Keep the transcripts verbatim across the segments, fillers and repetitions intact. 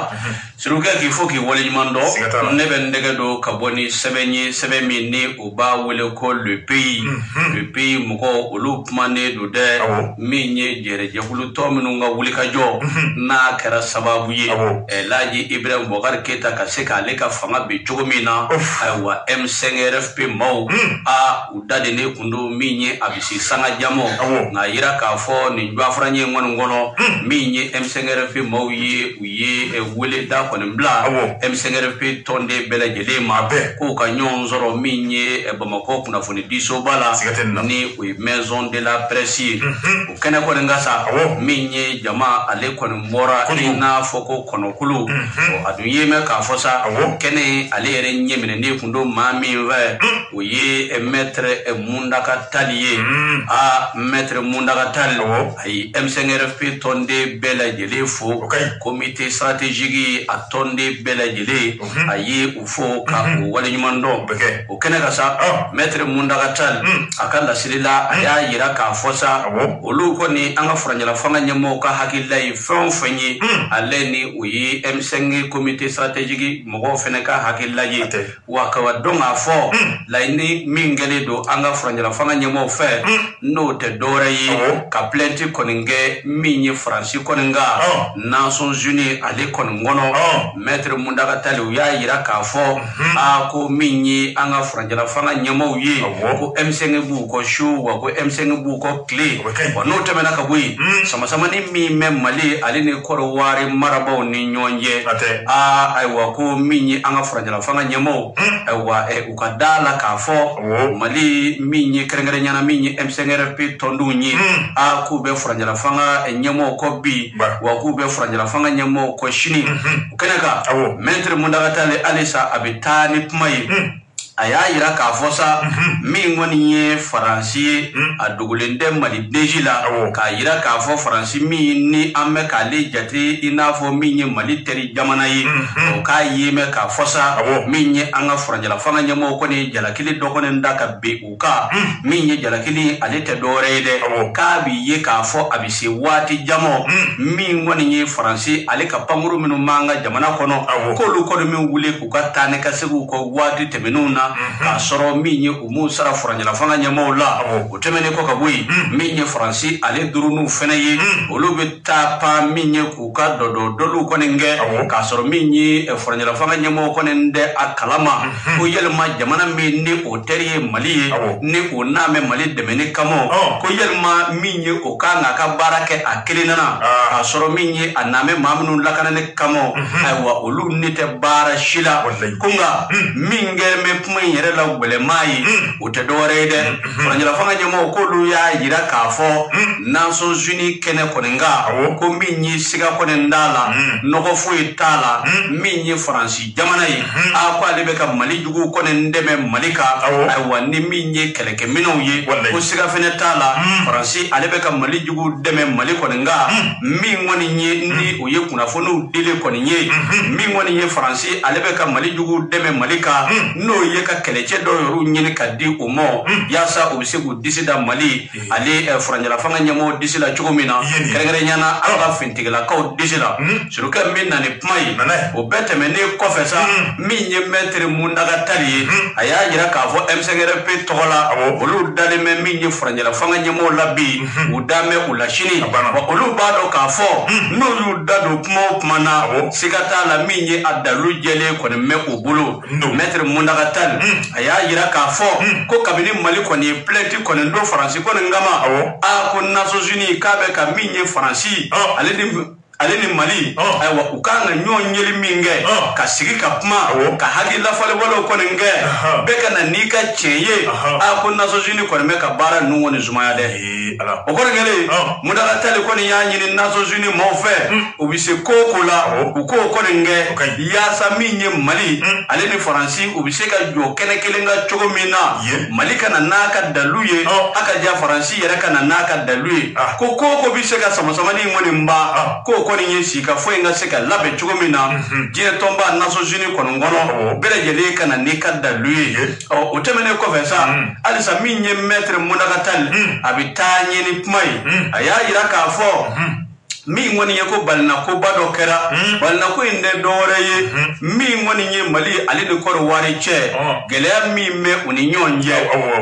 la suruka kifo ki wali mando nebendega do kaboni sebenye sebemi ne uba wole ko le pays le pays mko olupmane do de minye jereje huluto minunga wulika jo na kara sababu ye elaji Ibrahim Bokar Keita ka seka leka fanga be jogomina wa M five R F P mau a udade ne kundo minye abisi sanga jamo na ira ka fo ni bafranye ngono minye M five R F P mau ye uye wole da ko nbla M five R F P tonde bela jele ma ko ka nyonzoro minye e bamako kuna foni diso bala ni we maison de la presse o kana ko ngasa minye jama ale ko mora na foko kono kulu aduye me ka fosa kene ale ere nyemene ne kundo mami we uye metre e munda ka taliye a metre munda ka talo ai M five R F P tonde bela jele fo comité stratégique attendez belajele aye ufo ka wali nyimando o kenaka sa maître mundagatal akalla silila aya yira ka fosa oluko ni anga furanyala fanga nyemo ka hakilai fonfanyi aleni uyi M five comité stratégique mogo feneka hakilaye wakawa donga fo laini mingele do anga furanyala fanga nyemo fe note dorayi ka plainte koninge minye franci koninga Nations Unies ale koningono maître mundagatal uya yira ka fo ako minye anga furanyala fanga nyemo uye ko M five bu ko show ko M five bu ko clay note mena ka buyi sama sama ni mi memale alene koroware marabao ni nyonye a aiwa ko minye anga furanyala fanga nyemo aiwa e ukadala ka fo mali minye kerengere nyana minye M five R F P tondunyi ako be furanyala fanga nyemo ko bi wakube furanyala fanga nyemo ko shini kenaka mentre mundagatale alisa abitani pmai aya ira ka fosa mingwani ye faransi adugulende mali dejila ka ira ka fo faransi mi ni ameka le jati inafo minye mali teri jamana yi ka yeme ka fosa minye anga furanyala fanga nyemo ko ni jalakili dokone ndaka be uka minye jalakili alete dorede ka bi ye ka fo abisi wati jamo mingwani ye faransi aleka panguru minu manga jamana kono ko lu ko mi wule ku ka tane ka segu ko wati temenuna ka soro minye umusara furanyala fanga nyamo la utemene ko kabui minye franci ale durunu fenaye olubita pa minye kuka dodo dolu konenge ka soro minye furanyala fanga nyamo konende akalama ko yelma jamana minne oteri mali ne oname mali demene kamo ko yelma minye okanga ka barake akilinana ka soro minye aname mamnu lakanane kamo aiwa olunite bara shila kunga mingere me yere la wele mai utedore de furanyala fanga nyemo ko luya yira kafo Nations Unies kene konenga ko minyi siga konendala noko fuitala minyi franci jamana yi akwa lebeka mali jugu konendeme malika aiwa ni minyi keleke minoye ko siga fenetala franci alebeka mali jugu deme mali konenga mingwani nye ndi uye kuna fonu dile koninye mingwani nye franci alebeka mali jugu deme malika no yeka keleche doyoru nyine kadi umo yasa obisegu disida mali ale furanyala fanga nyamo disila chukumina kerengere nyana alaka fintigila kao disila suruke minna ni pmai obete mene kofesa minye metri mundaga tali aya jira kafo M five R F P tokola olu dalime minye furanyala fanga nyamo labi udame ulashini olu bado kafo nuru dadu pmo pmana sikata la minye adalu jele kone meku bulu metri mundaga tal aya yira ka fo ko kabini mali ko ni plainte ko ndo franci ko ngama a ko Nations Unies ka be ka minye franci ale dim aleni mali aiwa ukanga nyonyeli minge kasiki kapma ka hagi la fale wala ko nge beka na nika cheye ako Nations Unies ko meka bara nuwo ni zuma ya de ala ko ngele mudala tale ko ni yanyi ni Nations Unies mo fe ubise kokola uko ko nge ya saminye mali aleni faransi ubise ka jo kenekelenga chokomina malika na naka daluye aka ja faransi yara kana naka daluye ko ko bise ka samasama ni ngoni mba ko koninye sika fwenga seka labe chukumina jine tomba Nations Unies konongono bele jeleka na nikada lui utemene kofesa alisa minye metre mundagatal abitanye ni pmai aya iraka afo mi ngoni yako balna ko bado kera balna ko inde doreye mi ngoni nye mali ali de kor wari che gele mi me uni nyonje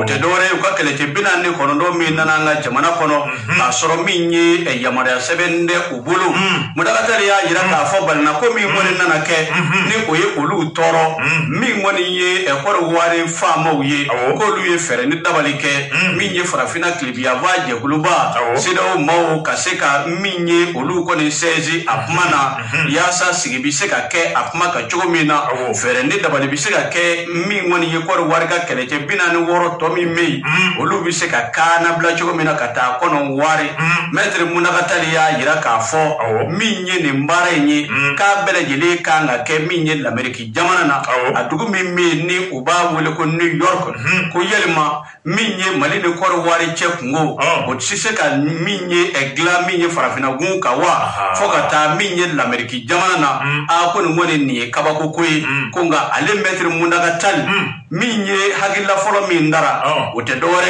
te dore ko kele te binane kono do mi nananga jamana kono asoro mi nye e yamara sebende ubulu mudakata ya yira ka fo balna ko mi ngoni nanake ni ko ye olu toro mi ngoni ye e kor wari famo ye ko lu ye fere ni dabalike mi nye farafina klibia vaje kuluba sido mo kaseka mi olu koni sezi apmana yasa sigibise ka ke apmaka chogomina ferende dabali bise ka ke mi ngoni yekor warga keleche binani woro tomi mi olu bise ka kana bla chogomina kata kono wari metre munakatali ya yira ka fo mi nye ni mbare nye ka bele jile kanga ke mi nye la meriki jamana na adugu mi mi ni ubabu leko New York kuyelima mi nye malini kor wari chekungo otisise ka mi nye egla mi nye farafina kawa fogata minye lameriki jamana akoni ngone ni kabako kwe konga ale metre mundagatal minye hagila folo mindara utedore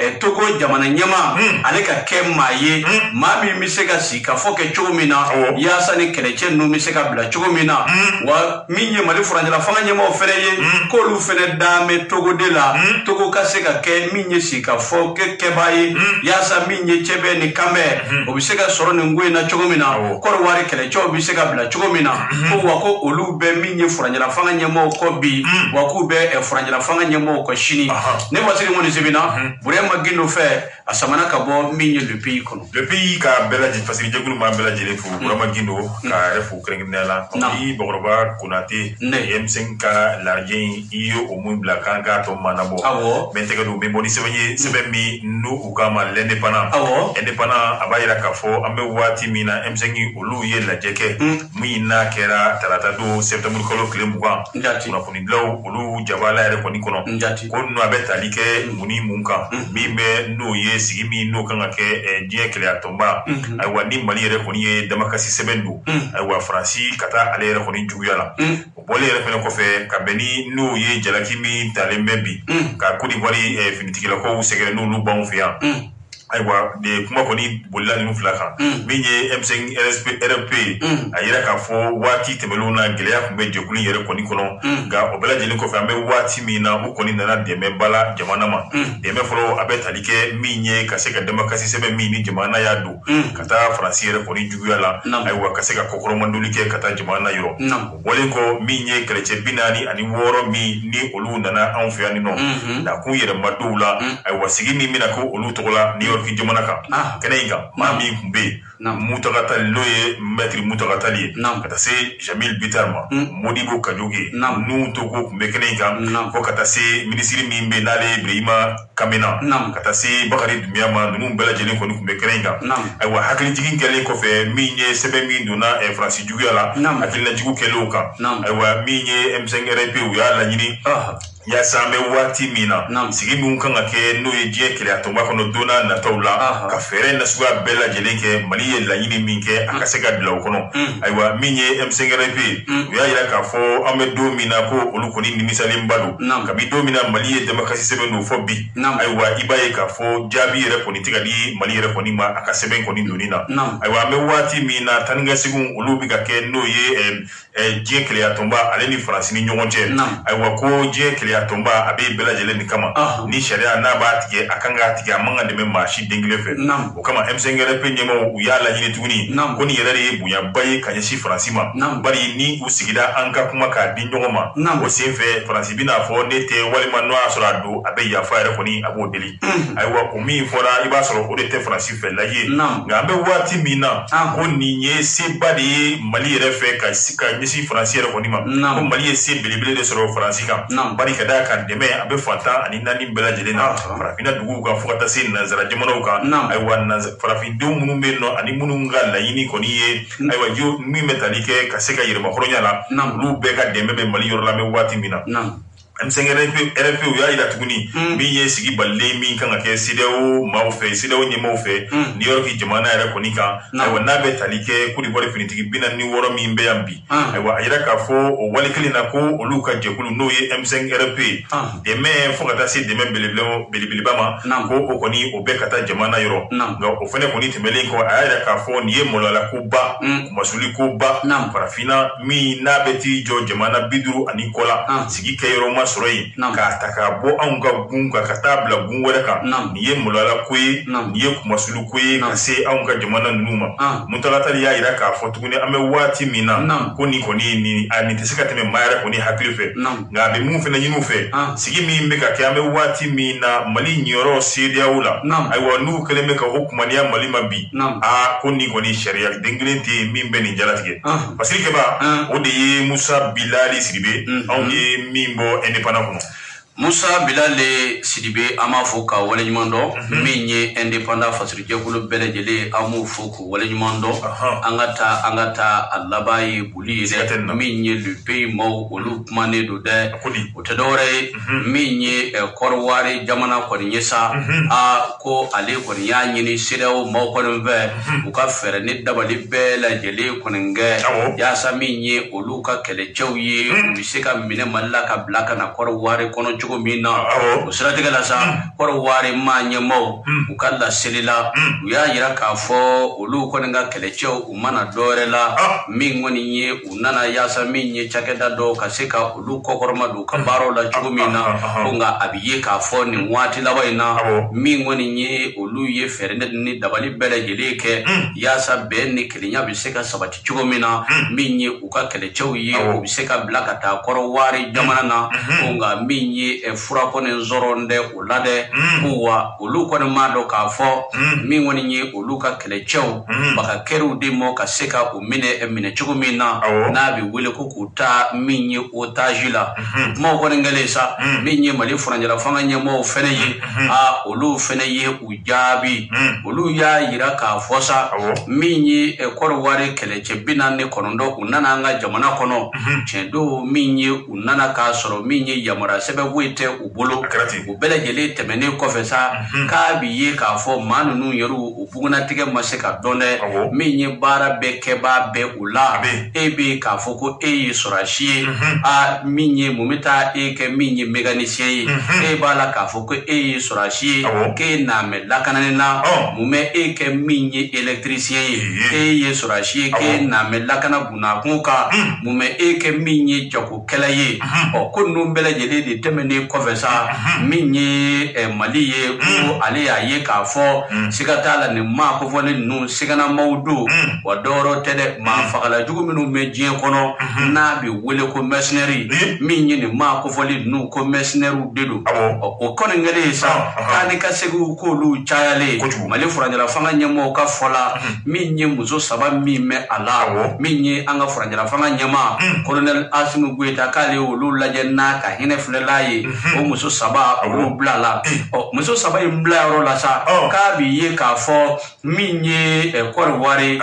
de togo jamana nyama aleka kema ye mami miseka sika foke chumina yasa ni keleche no miseka bla chumina wa minye mali furanjala fanga nyama ofereye kolu fene dame togo de la togo kaseka ke minye sika foke kebaye yasa minye chebe ni kame obiseka soro ngwe na chogomina korwari kele chobi seka bla chogomina ko wako olube minye furanjala fanga nyemo ko bi wakube e furanjala fanga nyemo ko shini ne wasiri ngoni zibina bure magino fe asamana ka bo minye le pays kono le pays ka bela di fasiri jegulu ma bela di le fu bure magino ka refu krengnela i boroba konate em cinq ka largin iyo omun blakanga to manabo mentega do memoni sevenye sebemi no ukama lende pana ende pana abayira ka fo ambe wati mina emsengi ulu ye la jeke mina kera taratado septembre kolo klemwa kuna kunidlo ulu jabala ere konikono konu abeta like muni munka mime no ye sigimi no kanga ke die kele atomba aiwa ni mali ere koniye damakasi sebendu aiwa franci kata ale ere koni juguyala obole ere pena kofe kabeni no ye jalakimi talembebi ka kudi wali finitikela ko segere no lu bonfia aiwa de kuma koni bolla ni mflaka minye emseng rp ayira ka fo wati temelona geleya kumbe jekuli yere koni kono ga obela jeli ko fambe wati mina ukoni nana deme bala jamana ma deme folo abeta like minye kaseka demokrasi sebe mini jamana ya do kata franci yere koni juguyala aiwa kaseka kokoro mandulike kata jamana yoro wole ko minye kreche binani ani woro mi ni olu nana anfiani no na ku yere madula aiwa sigimi mina ko olu tola ni ki jomanaka kenenga mami kumbe mutagata loye metri mutagata liye kata se Jamil Bitarma Modibo Kajoge nu toko kumbe kenenga ko kata se ministri mimbe nale Ibrahima Kamena kata se Bakari Dumiama nunu bela jeli ko kumbe kenenga aiwa hakili jigin kele ko fe minye sebe mi dona e Francis Jugala hakili na jigu keloka aiwa minye msengere pe ya la nyini ya sambe wati mina sigi munkanga ke no eje kele atomba kono dona na taula ka fere na suga bela jelenke mali la yini minke akasega bila kono aiwa minye msengerepi ya ila ka fo amedo mina ko olukoni ni misali mbalo ka bi domina mali e demokrasi sebe no fo bi aiwa ibaye ka fo jabi re politika di mali re koni ma akaseben koni donina aiwa me wati mina tanga sigun olubi ka ke no ye eje kele atomba aleni Francis ni nyonje aiwa ko je kele atomba abe bela jeleni kama ni sharia na baatike akanga atika manga de mashi dinglefe o kama msengere pe nyema uyala yini tuni koni yerere buya baye kanyeshi francima bari ni usigida anka kuma ka dinyoma o sefe francibina fo nete wali manwa sorado abe ya fire koni abo deli aiwa komi fora iba soro odete francife laye ngabe wati mina koni nye sebade mali refe ka sika misi franciere koni ma ko mali se belebele de soro francika bari kada kan deme abe fata ani nani bela jelena farafina dugu ka fukata sin nazara jamanauka aiwa nazara farafina munu meno ani munu ngala yini koniye aiwa yo mi metalike kaseka yirema khoronya la lu beka deme be mali yorla me wati mina I'm saying N F L that money. Me yes, give but lay me can get Sideo Maufe, Sideo Nemofe, New York, Jamana, Konica. I will not bet Alike, could be definitive been a new war me in Bayambi. I will Iraka for or Walikalinako or Luca Jakulu, no, I'm saying R P. The man forgot that said the man Bilibama, Nambo, Okoni, Obekata, Jamana, Euro. No, Ofenakoni, Melinko, Iraka for Niemola Lacuba, Masulikuba, Nam, Parafina, me, Nabeti, Joe, Jamana, Bidru, and Nicola, Sigika Roma. Sorry, Kataka, Boanga, Bunga, Katabla, Bunga, Niye Mulala Kui, Niye Masulu Kui, say Anka Jamana Numa, Mutalataria Iraka, Fortuna, Amewati Mina, Koni Koni, and Tescatame Mara Koni Hapife, Nabi Mufena Yunufe, Sigimi Meka Kamewati Mina, Malinoro, Sidiaula, I will no Kalemeka Hokmania Malima B, Ah, Koni Koni Sharia, Denglete, Mimbeni Jalati, Pasilkeba, Ode Musa Bilali Sibe, Onge Mimbo. Indépendant Moussa Bilal Sidibé Amafoka Walenimando, Migné indépendant Fasrija Gulu Belejele Amoufoku Walenimando, Angata Angata Alabaye Bouli, Migné le pays Mau Olup Mane Dode, Otadore, Migné Korwari Jamana Korinyesa, A Ko Ale Koriani Sidao Mau Korenve, Ukafere Nedabali Bela Jele Konenge, Yasa Migné Oluka Kelechoye, Miseka Mine Malaka Blaka na Korwari Kono Mina, Sratigalaza, Korwari Manyamo, Ukala Selila, Uyayra Kafo, Ulukonga Kelecho, Umana Dorela, Mingwani, Unana Yasa Mini, Chakeda do Kaseka, Uluko Kormadu, Kambaro, La Chumina, Unga Abiyeka, Fon, Wati Lawaina, Mingwani, Uluye, Ferenetni, Dabali Bele Jeleke, Yasa Beni, Kelina Biseka Sabatichumina, Mini, Uka Kelecho, Biseka Blakata, Korwari, Jamana, Unga Mini. E fura kone nzoronde ulade kuwa ulu kone mado kafo mingwani nye uluka kelechew baka keru dimo kaseka umine emine chukumina nabi wile kukuta minye utajila mao kone ngelesa minye malifu na njirafanga nye mao feneji a ulu feneji ujabi ulu ya yira kafosa minye korwari kelechebina ni konondo unana anga jamana kono chendu minye unana kasoro minye yamura sebe wete ubolo ubele jele temene kofesa kabi ye kafo manu nu yoru ubuguna tike maseka donde minye bara bekeba be ula ebe kafo ko e sorashi a minye mumita eke minye meganisye e bala kafo ko e sorashi ke na me lakanana mume eke minye elektricien e sorashi ke na me lakana bunakunka mume eke minye jokukelaye ko numbele jele de temene kofesa minye maliye ku ale aye kafo sikatala ni ma ko vole nu sikana maudu wadoro tede ma fakala jugu minu meje kono na bi wele ko mercenary minye ni ma ko vole nu ko mercenary dedu o kono ngale sa ani kasegu ko lu chayale mali furanjala fanga nyemo ka fola minye muzo saba mime ala minye anga furanjala fanga nyema colonel Asimu Gweta kale olu laje na ka hinefle laye o muso saba o blala o muso saba imbla ro la sa ka biye ka fo minye korwari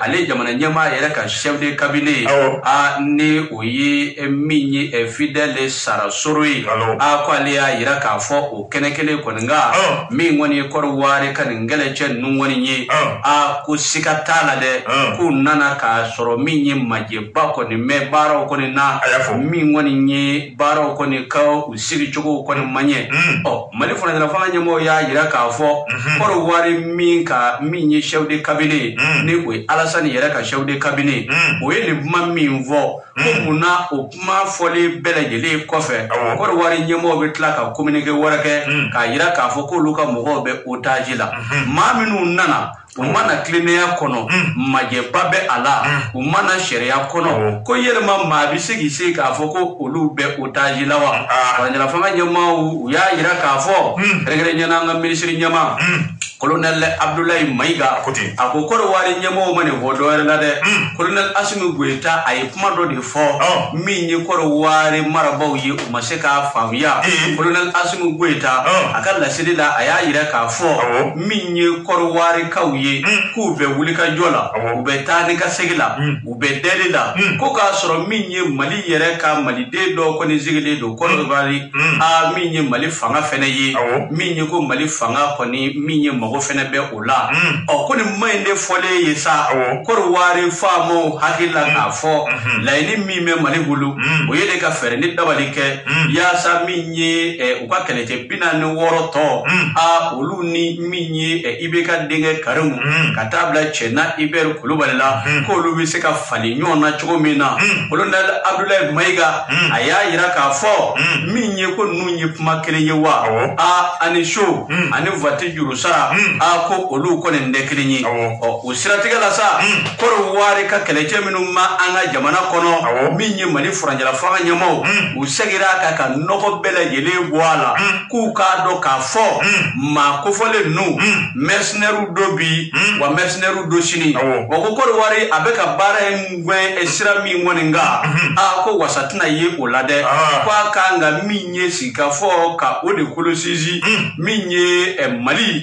ale jamana nyama yele ka chef de cabinet a ne oyi minye fidèle sarasuri a kwale ya yira ka fo o kenekele konga mingwani korwari kanengele che nungwani nyi a kusikatala de kunana ka soro minye majeba ko ni mebaro ko ni na mingwani nyi baro ko ni kao usiri choko kwa manye o malifuna na fanya mo ya yira ka fo koro wari minka minye shewde kabine ne we alasani yira ka shewde kabine o yele mammi mvo muna opma fole belejele kofe koro wari nyemo betla ka communique warake ka yira ka fo ko luka mohobe otajila maminu nana umana klinea kono majebabe ala umana sheria kono ko yelma mabisigi se ka foko olube utajilawa wanjala fanga nyama u ya ira ka fo regere nyana nga ministry nyama Colonel Abdoulaye Maiga Kote Akokoro wari nyemo mani hodore nade Colonel Assimi Goita ayifumado de fo minyi koro wari marabau ye umasheka famia Colonel Assimi Goita akala sidila ayayira ka fo minyi koro wari kawye kuve wulika jola ubetani ka segila ubedelila koka soro minyi mali yere ka mali dedo koni zigile do koro wari a minyi mali fanga feneye minyi ko mali fanga koni minyi Fenebe Ula, or couldn't mind the folly, yes, or Corwari far more Hakilaka for Lady Mime Malibulu, Ueleka Fernet Dabalike, Yasa Minye, a Ubakanete, Pinan Woroto, A Uluni Minye, a Ibeka Dinge Karum, Katabla Chena Iber Kulubala, Koluviseka Falignona Chomina, Colonel Abdoulaye Maiga, Aya Iraka for Minye Kununi Makinewa, A Anisho, Anuvati Yurusa. Ako olu kone ndekini usiratika la saa koro wari ka keleche minuma anga jamana kono minye manifuranjala fanga nyamo usegira kaka noko bele yele wala kukado kafo makufole nu mercenaire dobi wa mercenaire dosini wako koro wari abeka bara mwe esirami mwenenga ako wasatina ye olade kwa kanga minye sikafo ka odekulu sisi minye mali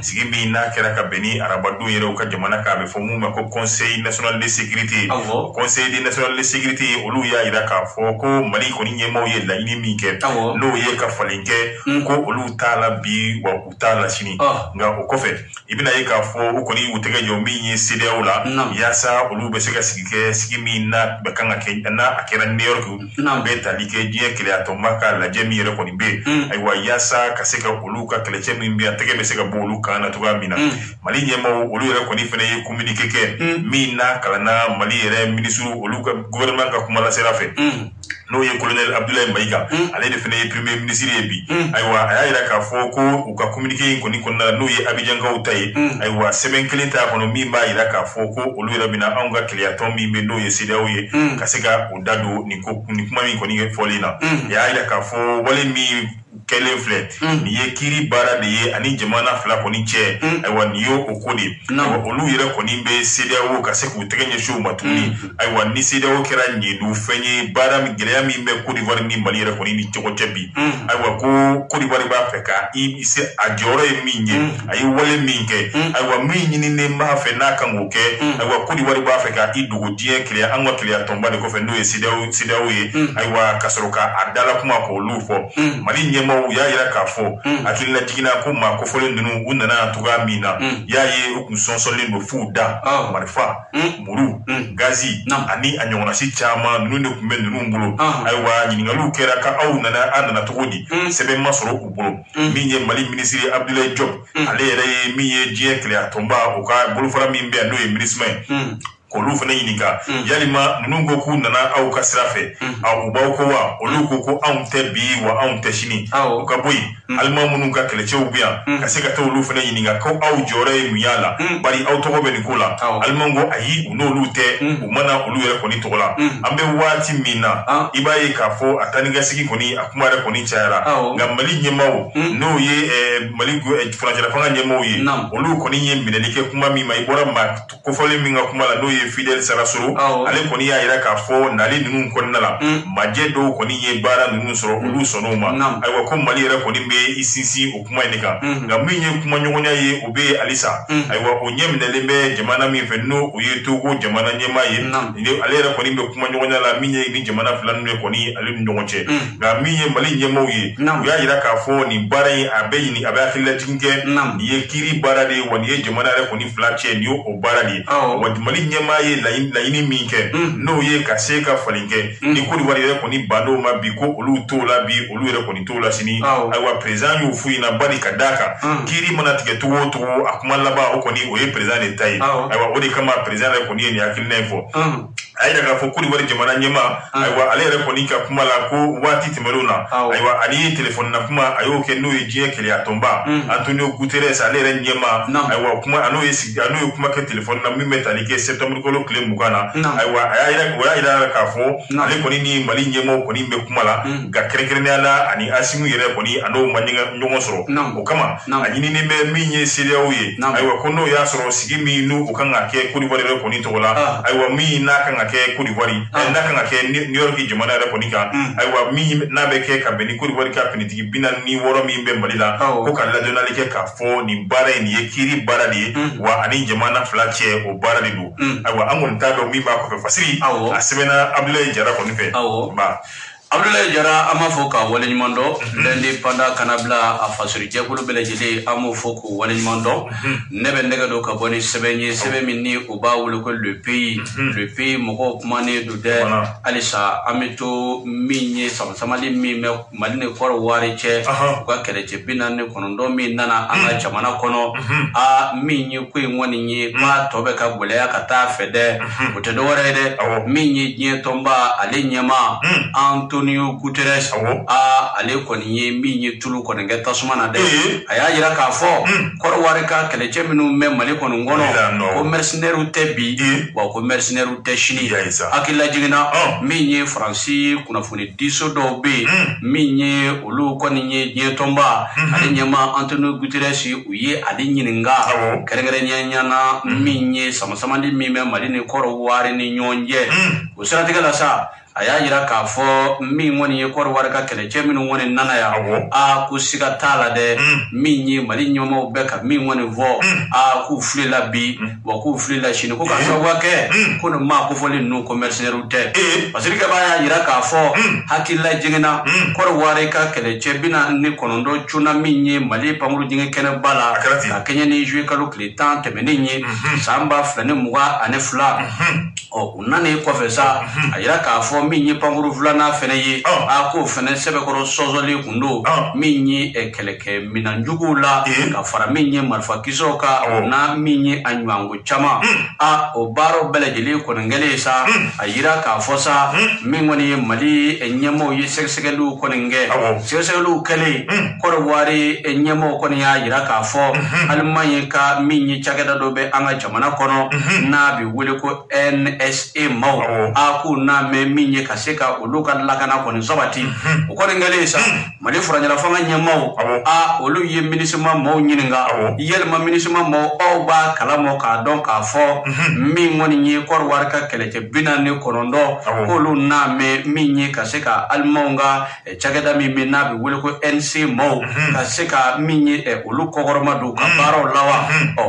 Sigi mina kera kabeni arabadu yere uka jamana kabe fomu mako Conseil National de Sécurité Conseil National de Sécurité olu ya iraka foko mali koni nyemo ye la ini mike lo ye ka falinke ko olu tala bi wa utala chini nga okofe ibina ye ka fo ukoni utega yominye sidea ula yasa olu beseka sigike sigi mina bakanga kena akera New York beta like die kile atomaka la jemi yere koni be aywa yasa kaseka olu ka kile chemi mbia tege beseka bolu kana tuga mina mali nyemo olu yere koni fene ye communique ke mina kalana mali yere minisuru olu ka gouvernement ka kumala serafe no ye Colonel Abdoulaye Maiga ale de fene ye premier ministre bi aywa ayira ka foko uka communique koni konna no ye Abidjan ka utai aywa seven keleta kono mi ba ayira ka foko olu yere bina anga kliaton mi mendo ye sidao ye kasega odado ni ko ni kuma mi koni folina ya ayira ka fo wale mi Kele flet ni ye kiri bara de ye ani jamana fla koni che aywa ni yo okodi olu yere koni be sedawo ka se ku tegenye shu matuni aywa ni sedawo kera ni du fenye bara mi gele mi be ku divar ni mali yere koni ni choko chebi aywa ku ku divar ba feka i se ajore minye ayi wole minke aywa minyi ni ne ma fe na kangoke aywa ku divar ba feka i dugo die kele anwa kele atomba de ko fe no ye sedawo sedawo ye aywa kasroka adala kuma ko lufo mali nye mo ya ira kafo akili na jikina ko ma ko fole ndunu unana tuga mina ya ye okunsonsole no fuda marifa muru gazi ani anyona si chama nune kumbe ndunu aiwa nyinga lukera ka au nana andana tugodi sebe masoro ubulu minye mali ministry Abdoulaye Job ale ere miye jekle atomba uka bulufara mimbe ndo e ministry olu fana yinika yalima nungo ku nana au kasrafe au bauko wa olu ko amte bi wa amte shini ukabui alma mununga keleche ubia kaseka to olu fana yinika ko au jore miyala bari au tokobe nikola almango ayi unolute umana olu yele koni tola ambe wati mina ibaye kafo ataniga siki koni akumara koni chaira ngamali nyemao no ye maligo e franjala fanga nyemao ye olu koni nyemine like kumami maibora ma kofole minga kumala no ye Fidel Sarasuru ale koni ya ira ka fo nali nunu konna la majedo koni ye bara nunu soro olu sonoma aiwa ko mali ira koni be isisi okuma enika ngaminye kuma nyonya ye obe alisa aiwa onyem nelembe jamana mi fenno oyetugo jamana nyema ye ile ale ira koni be kuma nyonya la minye ni jamana fulani ne koni ale ndongoche ngaminye mali nyemo ye ya ira ka fo ni bara ye abeyi ni abakile tinge ye kiri bara de woni ye jamana re koni flache ni o bara ni wadi mali nye ye la ini minke no ye kaseka falinke ni kuri wari yere koni bano ma biko olu to la bi olu yere koni to la sini aiwa president ufuyi na bani kadaka mm. kiri mona tiketuo tuo akumalaba okoni oye president tai ah, okay. aiwa odi kama president ekoni ni akinefo mm. aida kafo kuri wali jemana nyema mm. aiwa ale rekoni ka kumalako wati timeruna ah, okay. aiwa ali telefone na kuma ayoke no ejie kele atomba mm. Antonio Guterres ale nyema no. aiwa kuma ano esi ano kuma ke telefone na mimeta like septembre kolo kle mukana no. aiwa aida aida kafo no. ale koni ni mali nyema koni mbe kumala mm. ga kerekerenala ani asimu yere koni ano manyinga nyongosro no. okama no. ani ni me minye siriaoye no. aiwa kono ya soro sigimi nu okanga ke kuri wali rekoni tola ah. aiwa mi na kanga ke kuri wali ah. na kanga ke New York jemana rekoni ka mm. aiwa mi na be ke ka beni kuri wali ka penitiki bina ni woro mi mbe malila oh. ko kala donali ke ka fo ni bara ni yekiri bara de mm. wa ani jemana flache o bara de do mm. aiwa amon tado mi ba ko fasiri oh. asemena Abdoulaye Diarra koni fe oh. ba Abdoulaye Diarra amafoka walenyimando lende panda kanabla afasuri jekulu belejele amofoko walenyimando nebe ndega do kaboni sebenye sebemini uba wuluko le pays le pays moko kumane dude alisa ameto minye samsamali mime maline kwara wareche kwa kereche binane konondo minana anga chamana kono a minye kwingwani nye ma tobe kabule ya kata fede utedorede minye nye tomba alinyema antu Antonio Guterres a alekoni ye minye tulu koni ngeta sumana de aya yira ka fo kor warika kele cheminu me malekoni ngono o mercenaire utebi wa ko mercenaire uteshini akila jigina minye franci kuna funi diso do be minye olu koni nye nye tomba alinyama Antonio Guterres uye alinyininga kerengere nyanyana minye samasama ndi mime malini kor warini nyonje usiratikala sa aya yira ka fo mi ngoni ye kor waraka kele cheminu ngoni nana ya a ku sikatala de mi nyi mali nyoma ubeka mi ngoni vo a ku flila bi wa ku flila shini ko ka sawa ke kono ma ko fole no commercial route basiri ka baya yira ka fo hakilla jingina kor waraka kele chebina ni konondo chuna mi nyi mali pamuru jinge kene bala ka kenya ni jwe kalu kletan temeni nyi samba flane muwa ane fla o unane ko fesa ayira ka fo minye panguru vlana feneye oh. ako fene sebe koro sozoli kundo oh. minye ekeleke minanjugula yeah. kafara minye marfakisoka oh. na minye anywangu chama mm. a obaro belejili konengelesa mm. ayira kafosa mm. mingoni mali enyemo ye seksekelu konenge oh. seksekelu kele mm. korowari enyemo konya ayira kafo mm -hmm. almanyeka minye chakeda dobe anga chamana kono mm -hmm. nabi wileko N S A mau oh. aku na memi nye kaseka uluka lakana koni sabati ukone ngelesa mali furanyala fanga nyamao a olu ye minisima mo nyininga yelma minisima mo oba kalamo ka donka fo mi ngoni nye korwarka keleche binane konondo olu na me minye kaseka almonga chageda mimi nabi wileko N C mo kaseka minye uluko koromadu kabaro lawa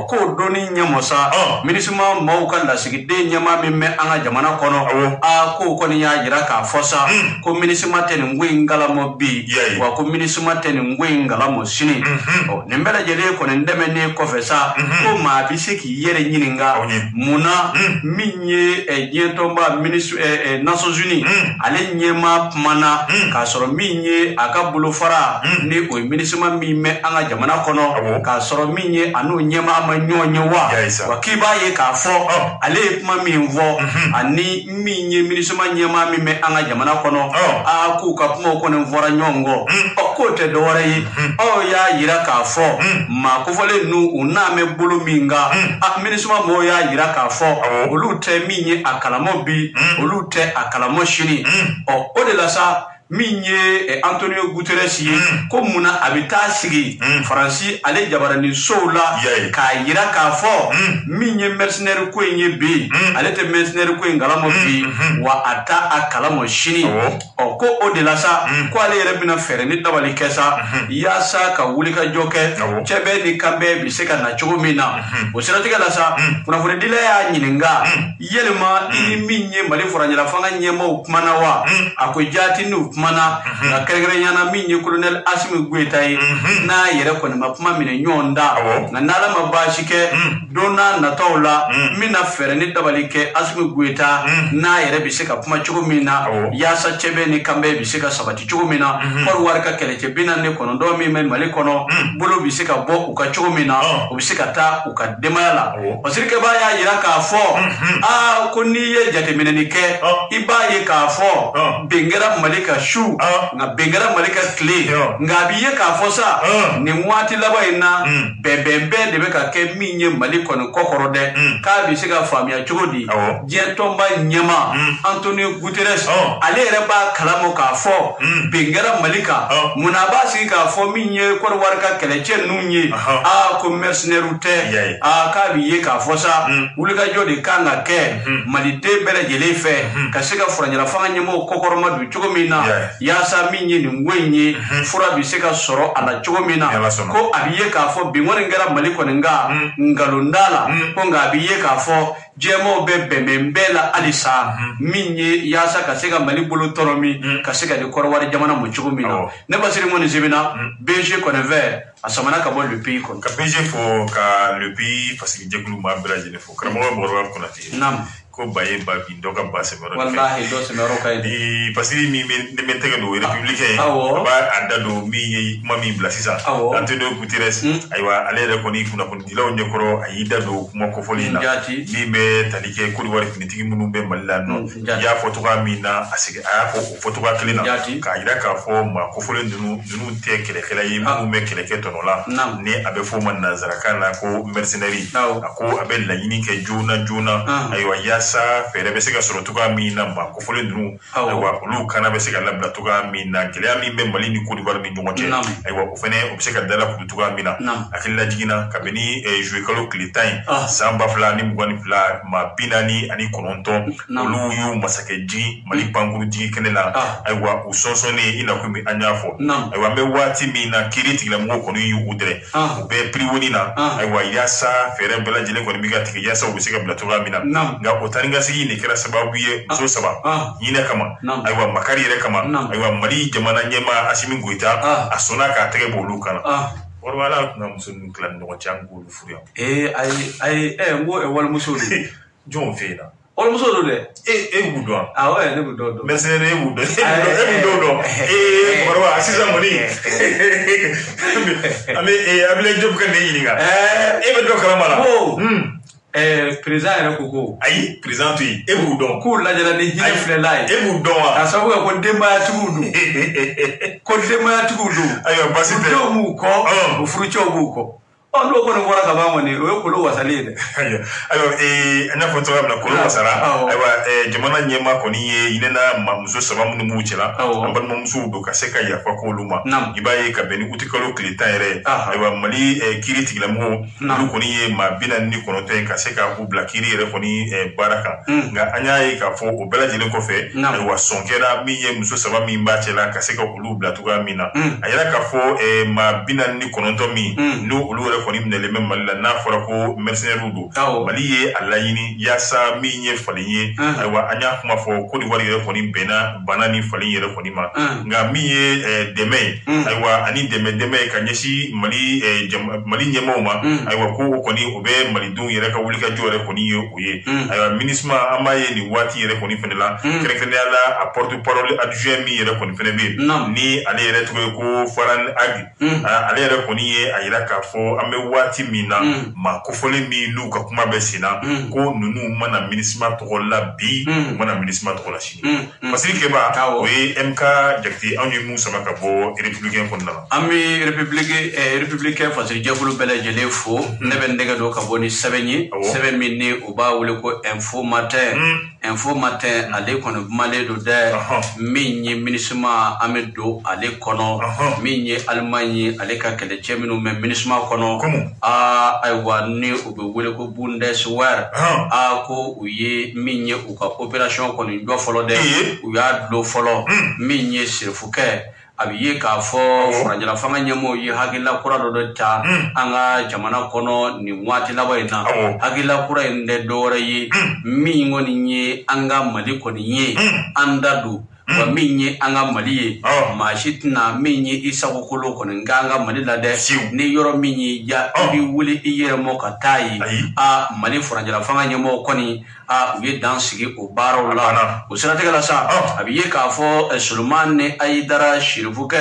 ko doni nyamosa minisima mo kala sigide nyama mime anga jamana kono a ko koni yira ka fosa mm. ko minisima teni ngwingala mo bi yeah. wa ko minisima teni ngwingala mo sini mm -hmm. o nembele jele ko ndeme ne ko fesa mm -hmm. ko ma bisiki yere nyininga okay. muna mm. minye e nyetomba minisu e, e Nations Unies mm. ale nyema mana mm. ka soro minye akabulo fara mm. ne ko minisima mime anga jamana kono oh. ka soro minye anu nyema amanyonye wa yeah, wa kibaye ka fo oh. ale kuma minvo mm -hmm. ani minye minisima nyema mami me anga jamana kono oh. aku kapumo kono mvora nyongo mm. okote dore mm. o ya yira ka fo mm. makufole nu uname bulu minga mm. a minisuma mo ya yira ka fo oh. ulute minye akalamo bi mm. ulute akalamo shini mm. o odela sa minye eh, Antonio Guterres mm. ko muna abita sigi mm. Fransi ale jabarani sola yeah. ka yira ka fo mm. minye mercenaire ko enye bi mm. ale te mercenaire ko ngalamo bi mm -hmm. wa ata akalamo shini oh. o ko odela sa mm. ko ale rebina fere ni dabali kesa mm -hmm. ya sa ka wulika joke oh. chebe ni kambe bi se ka na chomina mm -hmm. o siratika la sa mm. kuna fure dile ya nyininga mm. yelma mm. ini minye mali furanyala fanga nyemo kumana wa mm. akojati nu mana na kagreya na minyo Colonel Asim Guetai na yere ko na mapma mina nyonda na nala mabashike dona na taula mina fereni dabalike Asim Gueta na yere biseka puma chukumina ya sa chebe ni kambe biseka sabati chukumina forward ka keleke bina ne kono do mi men malikono bulu biseka bo ukachukumina biseka ta ukademala basirike baya yira ka fo a kuniye jatemene nike ibaye ka fo bengera malika shu na bengera malika clay ngabiye ka fo sa ni mwati laba ina bebembe de beka ke minye malikono kokorode ka biseka famia chudi jetomba nyama Antonio Guterres ale reba kalamo ka fo bengera malika munabasi ka fo minye ko warka keleche nunye a commerce nerute a ka biye ka fo sa ulika jodi kanga ke malite bele jelefe kaseka furanyala fanga nyemo kokoroma du chukomina yasa minye ni ngwenye fura biseka soro ala chukomina ko abiye ka fo bingore ngera maliko nga ngalundala ko ngabiye ka fo jemo bebe membela alisa minye yasa kaseka malibulu toromi kaseka de korwari jamana muchukumina ne basiri moni zibina beje konver asamana ka bon le pays kon ka beje fo ka le pays parce que djeglu ma brajene fo kramo borwa konati nam ko baye babi ndoka basse mero wallahi do se mero kay di parce que mi ne metega no républicain ba andalo mi mami blasisa Antonio Guterres aywa ale re koni kuna kon dilaw ndekoro ayida do kuma ko folina mi be talike ko wori finitigi munumbe mallano ya fotoka mina asige a ko fotoka klina ka ira ka fo ma ko folen dunu dunu te kele kele yi mume kele ketono la ne abe fo man nazara kana ko mercenary ko abe la yini ke jona jona aywa ya sa fere beseka sorotuka mina ba ko fole dru wa lu kana beseka labla tuka mina kila mi be malini ko dibar mi dongote ay wa ko fene obseka dala ko tuka mina akilla jigina kabeni jouer kalo clitain samba flani mgoni fla ma pinani ani kononto lu yu masakeji mali panguru ji kenela ay wa usosone ina ko mi anyafo ay wa me wati mina kiriti la mgo ko ni yu udre be priwoni na ay wa ya sa fere bela jile ko mi gatike ya sa obseka bla tuka mina nga otaringa sigi ni kira sababu ye zo saba yina kama aywa makari re kama aywa mari jamana nyema Asimi Goita asona ka tege bolukana orwala na musulu klan no changu furia eh ay ay eh ngo e wal musulu jon fena ol musulu le eh eh budwa ah ouais ne budodo mais c'est ne budodo eh budodo eh orwa asisa moni ame eh able job kan ni nga eh e budodo kala mala hmm Eh, présent et coco. Aïe, présent oui. Et vous donc. Cool, là, j'ai la déjeuner. Et vous donc. À savoir qu'on démarre tout le monde. Qu'on démarre tout le monde. Aïe, on passe le temps. Au fruit au bouco. On doit voir la cabane, on peut le voir salir. Alors, et un photographe, la colonne, ça va. Et Jamana Yama, Koni, Inena, Mamso, Savam, Mouchela, un bon Mamso, Dokaseka, Yapako, Luma, Ibaye, Kabeni, Utikolo, Clétaire, Iwa Mali, Kiriti, Lamo, Lukoni, Mabina, Nikonote, Kaseka, ou Blakiri, Refoni, Baraka, Anya, Kafo, Obela, Jilokofe, Iwa Sonkera, Mie, Mousso, Savami, Bachela, Kaseka, Ulu, Blatuga, Mina, Ayala Kafo, Mabina, Nikonotomi, No, Ulu, konim ne leme malana forako mercenaire rudo maliye alayini yasa minye falinye aywa anya kuma fo kodi wari re konim bena banani falinye re konima nga miye deme aywa ani deme deme kanyeshi mali mali nyemoma aywa ko koni obe mali dun yere ka wulika jore koni oye aywa minisma amaye ni wati yere koni fenela kerekene ala a porte parole adjoint mi yere koni fenebe ni ale re ko faran agi ale yere koni ayira ka fo wati mina ma kofole mi luka kuma besina ko nunu mana minisma tola bi mana minisma tola shini masirike ba we mk jakti anyu musa makabo republicain konna ami republicain republicain fasiri jabulu bela jele fo nebe ndega do kaboni sevenye seven minni uba wule ko info matin info matin ale kono male do da minni minisma amedo ale kono minni almanyi ale ka kele cheminu minisma kono Ah, I want new Ubuleko Bundeswehr. Ah, go, ye, minye, uka operation kon in your follow them. We had no follow, minye, silfuke. Abiye ka fo furanyala fanga nyemo yi hagila kura do ta anga jamana kono ni mwati laba ina hagila kura inde dore yi mingo ni nye anga maliko ni ye andadu wa minye anga mali mashitna minye isawukolo konenga anga mali lade ne yoro minye ya bi wuli iyere mokatai a mali furanjala fanga nyemo koni a we dansigi o baro la usana tegala sa abiye kafo sulmane aidara shirfuke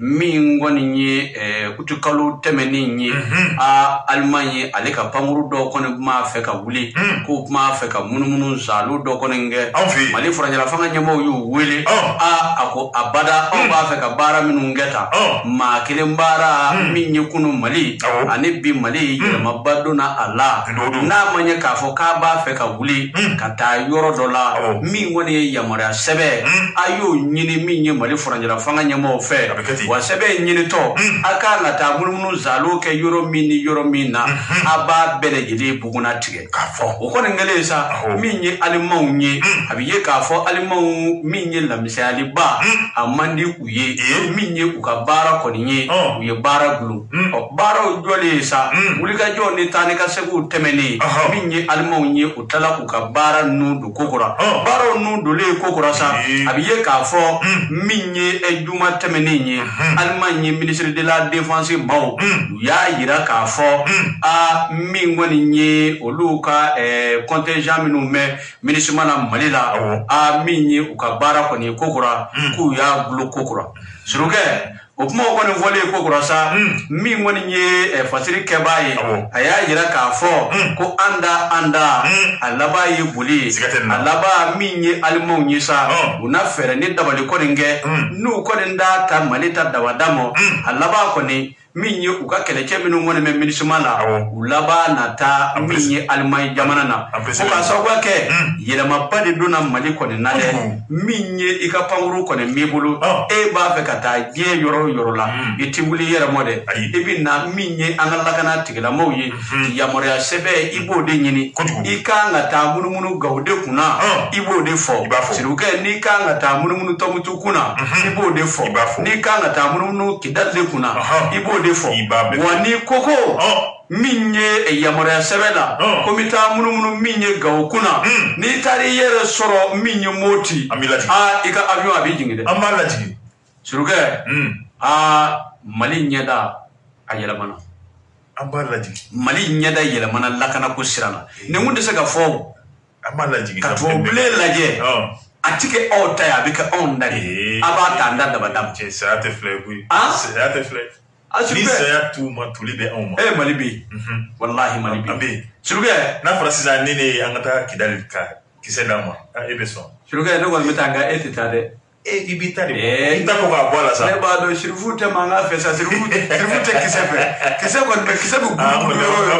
mingoni nye kutukalu temeni nye a almanye aleka pamuru do konema feka wuli ko ma feka munumunu zalu do konenge mali furanjala fanga nyemo yu wili a ako abada oba feka bara minungeta ma kilembara minyukunu mali anebi mali mabado na ala na manye kafo kaba feka wuli kata yoro dola mingone yamara sebe ayo nyini minye mali furanjira fanga nyama ofe wa sebe nyini to aka nata mulmunu zaluke yoro mini yoro mina aba bele jili buguna tige kafo ukone ngeleza minye alimau nye abiye kafo alimau minye la misali ba amandi uye minye ukabara koninye uye bara glu bara ujole sa ulika joni tani kasegu temeni minye alima unye utala ukabara nudu kokora bara nudu le kokora sa abiye kafo minye ejuma temeni nye alima nye ministre de la défense bao ya yira kafo a mingwani nye oluka contingent minume ministre mana malila a minye ukabara koni kokura ku ya glu kokura siruke opmo koni vole kokura sa mi ngoni nye fasiri kebaye aya yira ka fo ko anda anda alaba ye buli alaba mi nye almo nye sa una fere ni dabali koni nge nu koni nda ta malita dawadamo alaba koni minye ukakele cheminu mwone me minishumala ulaba nata minye alimai jamanana ukasogwa ke yele mapadi duna mali kone nale minye ikapanguru kone mibulu eba fekata ye yoro yorola itibuli yere mwode ibi na minye angalakana tigela mwoye ya mwore ya sebe ibode njini ikanga ta munu munu gaude kuna ibode fo siruke nikanga ta munu munu tomutu kuna ibode fo nikanga ta munu munu kidadle kuna ibode wani koko minye yamara sevela komita munu munu minye gaukuna ni tari yere soro minye moti a ika avion abijingide amalaji suruke a mali nyeda ayelamana amalaji mali nyeda yelamana lakana ko sirana ne munde se ga fo amalaji ka fo ble laje atike ota ya bika ondari abata ndanda badam je serate flebu serate flebu Lisa tu matulibe auma. Eh malibi. Wallahi malibi. Abi. Shurugay. Na Francisca nini angata kidalika kiselama. Ebeso. Shurugay ndogo mitanga eti tade. Eh ibitade. Eh ndako kwa bola sa. Leba do shiruvute manga fesa shiruvute shiruvute kisepe. Kisepe kwa kisepe gudu.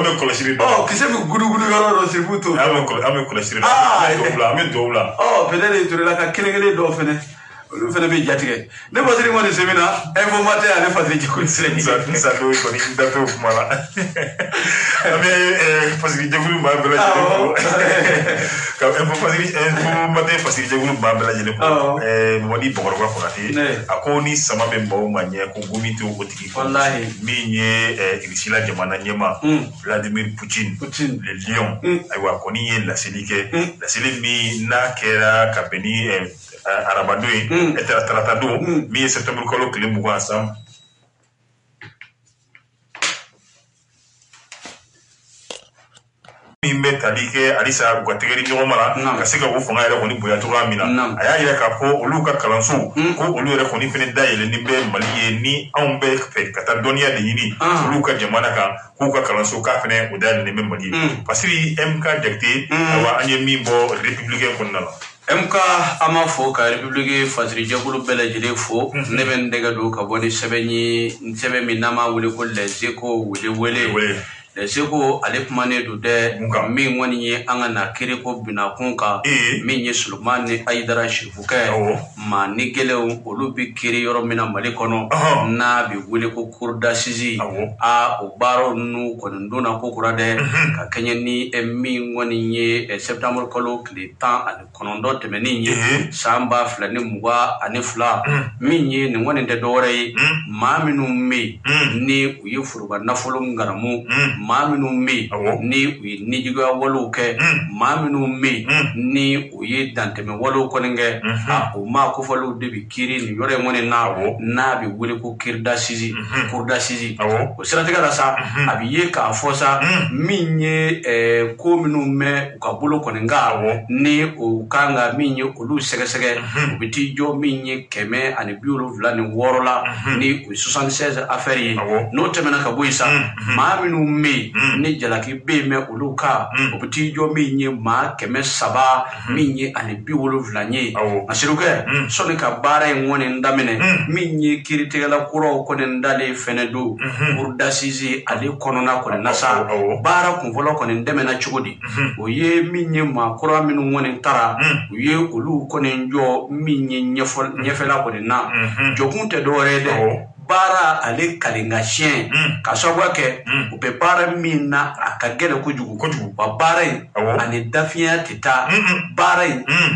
Ame kola shiriba. Oh kisepe gudu gudu yalo do shiruvute. Ame kola ame kola shiriba. Ah. Dobla ame dobla. Oh pedele iturela ka kile kile dofene. Nous faisons bien tirer. Ne pas dire moi des séminaires. Informateur à ne pas dire qu'on se lève. Ça nous salue qu'on est d'accord pour moi là. Mais parce que j'ai voulu m'abler la jeune. Quand informateur informateur parce que j'ai voulu m'abler la jeune. Moi ni pour avoir fait. À quoi ni ça m'a même pas manié. Qu'on gomme tout au tigre. Mais ni ici là Jamana Nyema, Vladimir Poutine, Poutine, le lion. Aïwa qu'on y est la cellule, la cellule mi na kera kapeni. Arabadoui, et Taratadou, mi septembre colloque les mouvements ensemble. Mimbe talike alisa guategeri njomara kasika ufunga yale kuni buyatura mina ayaya kapo uluka kalansu ko ulure kuni fene daile nimbe maliye ni aumbe kpe katadonia dini uluka jamana ka kuka kalansu ka fene udani nimbe maliye pasiri mk jakti awa anye mimbo republicain kunala Mka amafo ka republiki fasirija kulu bela jile fo nebe ndega do kaboni sebe nyi nsebe minama wule ko lezeko wule wule lezeko alepmane dude mi ngwani nye anga na kireko binakunka mi nye sulumane aidara shifuke ma nigele ulubi kiri yoro mina malikono na bi wule ko kurda sizi a ubaro nu koninduna kukurade kakenye ni mi ngwani nye september kolo klitan alikonondon temeni samba flani mwa anifla mi nye ni ngwani ndedore maaminu mi ni uyifurubana fulungaramu Maminu me, ni we nijiga waluke, Maminu me, ni we danteme walu konenge, ha, Umako follow debi kirin, yore money now, Nabi Williku Kirdashizi, Kurdashizi, Seratigasa, Abieka Fosa, Minye, eh, Kuminu me, Ukabulo Konenga, ne Ukanga Minyo, Ulu Segasege, Bitijo Minye, Keme, and the Bureau of Lani Warola, ni Susan says Aferi, no Temenaka Wisa, Maminu me. Ni jalaki be me uluka opitijo minye ma keme saba minye anibi wulu vlani asiruke sonika bara ngone ndamene minye kiritegala kuro kone ndale fenedu urdasizi ali konona kone nasa bara kumvolo kone ndemena chugudi uye minye ma kura minu ngone tara uye ulu kone njo minye nyefela kone na jokunte dorede bara ale kalinga chien kasogwa ke upepara mina akagele kujugu kujugu bara ani dafia tita bara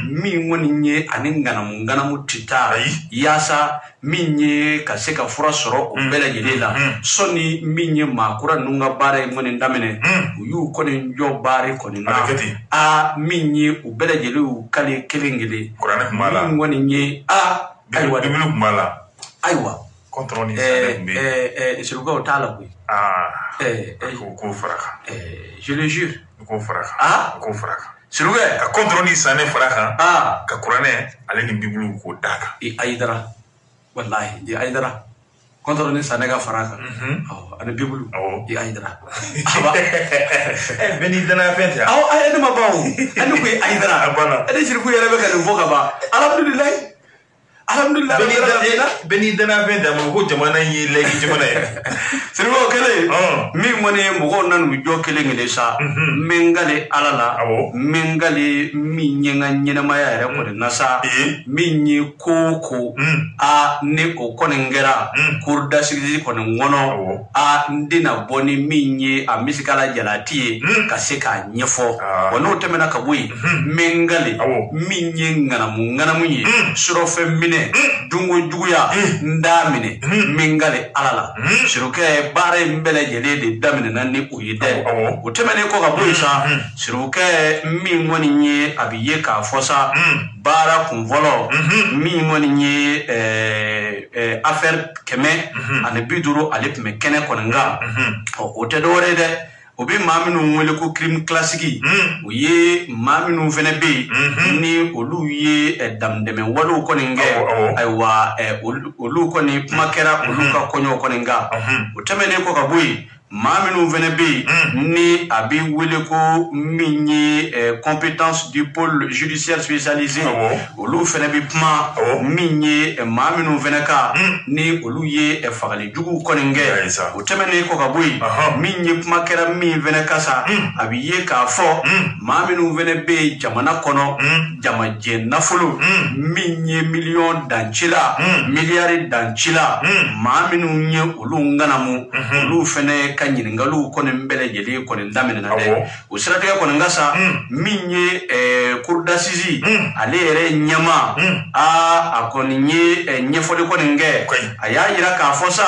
mi ngoni nye aningana mungana mutita yasa minye kaseka fura soro umbele jelela soni minye makura nunga bare ngone ndamene uyu kone njo bare kone na a minye ubele jelu kale kelengele ngone nye a aiwa dimiluk mala aiwa contrôle eh, eh, eh, ah, eh, eh, eh, je le jure. Ah, c'est le gars. Contrôle ah, Daka. Contrôle ni sanega faraka. Mhm. Oh, ane bibulu. Oh. I aidra. Aba. Eh, beni dana fentia. Aw, ane ma bawo. Ane ko aidra. Abana. Ane shirku yele be kale voka ba. Alhamdulillah. Alhamdulillah. Beni dana venda mugo jamana yi legi jamana. Sirwo kele. Mi mone mugo nan mugo kele ngelesa. Mengale alala. Mengale mi nyenga nyena maya re ko nasa. Mi nyi koko a ne ko konengera. Kurda sigi ko ngono a ndina boni mi nyi a misikala jalati kaseka nyefo. Wono temena kabui. Mengale mi nyenga na mungana munyi. Surofe mine dungu duya ndamine mingale alala siruke bare mbele jelede damine nani uyide utemene ko kabuisa siruke mingoni nye abiye ka fosa bara kumvolo mingoni nye eh eh affaire keme ane biduro alep mekene konanga otedore de obi maminu mwele ku krim klasiki mm. Uye maminu mfenebi mm -hmm. Ni ulu ye eh, damdeme wadu ukone nge aywa eh, ulu, ulu ukone makera mm -hmm. Uluka konyo ukone nga mm -hmm. Utemene kwa kabui maminu mfenebi mm. Ni abi wile ku minye eh, compétence du pôle judiciaire spécialisé oh. Ulu mfenebi pma oh. Minye eh, maminu mfeneka mm. Ni ulu ye eh, fakali jugu ukone nge yeah, utemene kwa kabui uh -huh. Minye pma kera mi mfeneka sa mm. Abi ye ka fo mm. Maminu mfenebi jamana kono mm. Jama jena fulu mm. Minye milion danchila mm. Miliari danchila mm. Maminu nye ulu nganamu mm -hmm. Ulu fene ngalou konen mbele jeli konen damene na de usratega konen ngasa minye kurdasizi ale ere nyama a akoninye nyefode konen nge ayajira ka fosa